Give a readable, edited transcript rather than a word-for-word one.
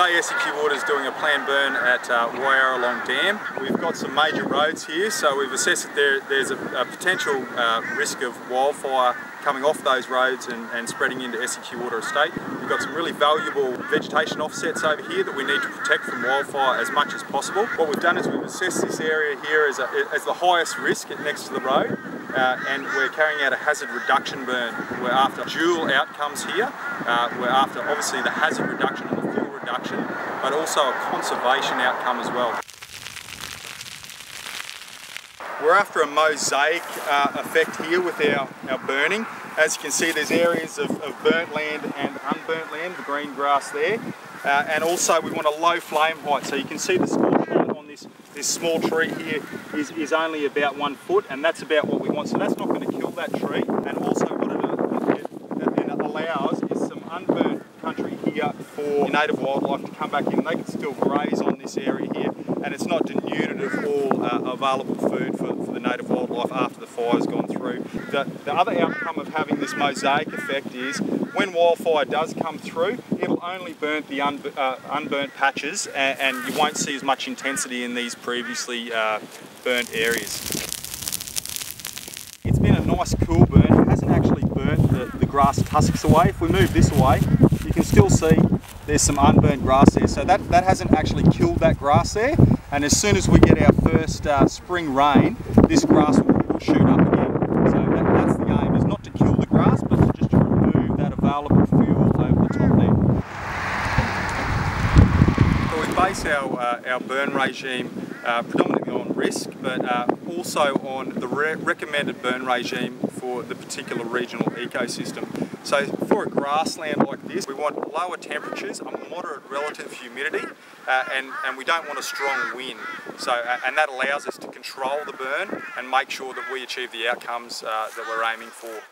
Today SEQ Water is doing a planned burn at Waiaralong Dam. We've got some major roads here, so we've assessed that there's a potential risk of wildfire coming off those roads and spreading into SEQ Water Estate. We've got some really valuable vegetation offsets over here that we need to protect from wildfire as much as possible. What we've done is we've assessed this area here as the highest risk next to the road, and we're carrying out a hazard reduction burn. We're after dual outcomes here. We're after obviously the hazard reduction and the fuel reduction, but also a conservation outcome as well. We're after a mosaic effect here with our burning. As you can see, there's areas of burnt land and unburnt land, the green grass there. And also we want a low flame height. So you can see the scorch light on this small tree here is only about 1 foot, and that's about what we want. So that's not going to kill that tree. And also what it allows is some unburnt country here for native wildlife to come back in. They can still graze on this area here, and it's not denuded of all available food for the native wildlife after the fire's gone through. The other outcome of having this mosaic effect is when wildfire does come through, it'll only burn the unburnt patches and you won't see as much intensity in these previously burnt areas. It's been a nice cool burn. It hasn't actually burnt the grass tusks away. If we move this away, you can still see there's some unburnt grass there, so that hasn't actually killed that grass there. And as soon as we get our first spring rain, this grass will shoot up again. So that's the aim, is not to kill the grass, but to just remove that available fuel over the top there. So we base our burn regime predominantly on risk, but also on the recommended burn regime for the particular regional ecosystem. So for a grassland like this, we want lower temperatures, a moderate relative humidity, and we don't want a strong wind. So, and that allows us to control the burn and make sure that we achieve the outcomes that we're aiming for.